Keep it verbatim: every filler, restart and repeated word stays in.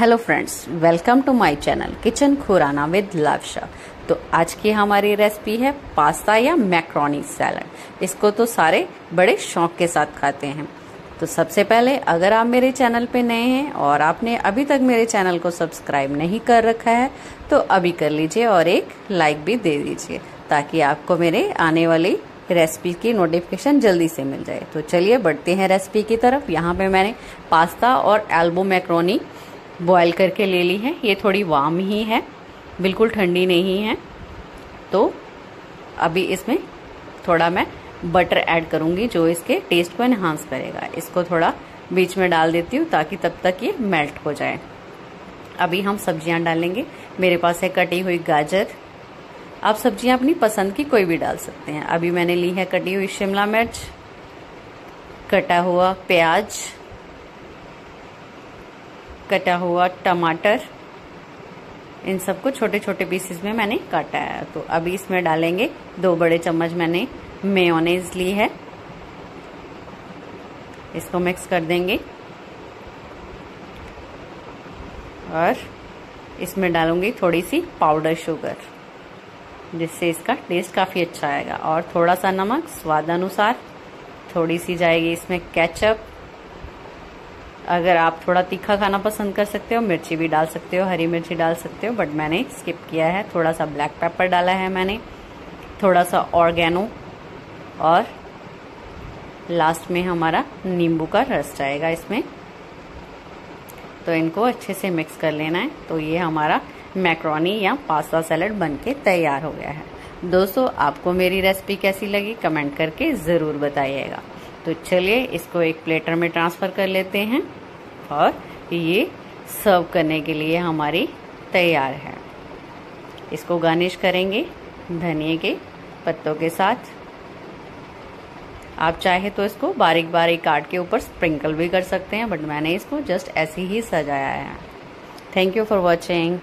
Hello friends, welcome to my channel kitchen Khurana with Lavsha. तो आज की हमारी रेसिपी है पास्ता या मैक्रोनी सैलड। इसको तो सारे बड़े शौक के साथ खाते हैं। तो सबसे पहले अगर आप मेरे चैनल पे नए हैं और आपने अभी तक मेरे चैनल को सब्सक्राइब नहीं कर रखा है तो अभी कर लीजिए और एक लाइक भी दे दीजिए ताकि आपको मेरे आने वाली रेसिपी की नोटिफिकेशन जल्दी से मिल जाए। तो चलिए बढ़ते हैं रेसिपी की तरफ। यहाँ पर मैंने पास्ता और एल्बो मैक्रोनी बॉयल करके ले ली है। ये थोड़ी वार्म ही है, बिल्कुल ठंडी नहीं है। तो अभी इसमें थोड़ा मैं बटर ऐड करूँगी जो इसके टेस्ट को एनहांस करेगा। इसको थोड़ा बीच में डाल देती हूँ ताकि तब तक ये मेल्ट हो जाए। अभी हम सब्जियाँ डालेंगे। मेरे पास है कटी हुई गाजर। आप सब्जियाँ अपनी पसंद की कोई भी डाल सकते हैं। अभी मैंने ली है कटी हुई शिमला मिर्च, कटा हुआ प्याज, कटा हुआ टमाटर। इन सबको छोटे छोटे पीसेस में मैंने काटा है। तो अभी इसमें डालेंगे दो बड़े चम्मच मैंने मेयोनेज़ ली है। इसको मिक्स कर देंगे और इसमें डालूंगी थोड़ी सी पाउडर शुगर जिससे इसका टेस्ट काफ़ी अच्छा आएगा, और थोड़ा सा नमक स्वाद अनुसार, थोड़ी सी जाएगी इसमें केचप। अगर आप थोड़ा तीखा खाना पसंद कर सकते हो, मिर्ची भी डाल सकते हो, हरी मिर्ची डाल सकते हो, बट मैंने स्किप किया है। थोड़ा सा ब्लैक पेपर डाला है मैंने, थोड़ा सा ऑर्गेनो, और लास्ट में हमारा नींबू का रस जाएगा इसमें। तो इनको अच्छे से मिक्स कर लेना है। तो ये हमारा मैक्रोनी या पास्ता सैलड बनके तैयार हो गया है। दोस्तों, आपको मेरी रेसिपी कैसी लगी कमेंट करके ज़रूर बताइएगा। तो चलिए इसको एक प्लेटर में ट्रांसफ़र कर लेते हैं और ये सर्व करने के लिए हमारी तैयार है। इसको गार्निश करेंगे धनिए के पत्तों के साथ। आप चाहे तो इसको बारीक बारीक काट के ऊपर स्प्रिंकल भी कर सकते हैं, बट मैंने इसको जस्ट ऐसे ही सजाया है। Thank you for watching.